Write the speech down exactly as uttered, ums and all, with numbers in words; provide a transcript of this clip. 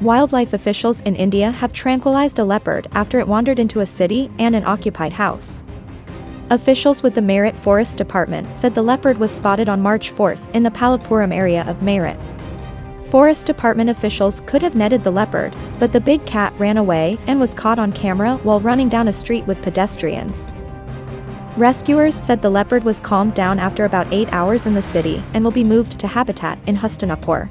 Wildlife officials in India have tranquilized a leopard after it wandered into a city and an occupied house. Officials with the Meerut Forest Department said the leopard was spotted on March fourth in the Pallavpuram area of Meerut. Forest Department officials could have netted the leopard, but the big cat ran away and was caught on camera while running down a street with pedestrians. Rescuers said the leopard was calmed down after about eight hours in the city and will be moved to habitat in Hastinapur.